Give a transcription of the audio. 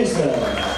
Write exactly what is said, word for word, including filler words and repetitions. Visser.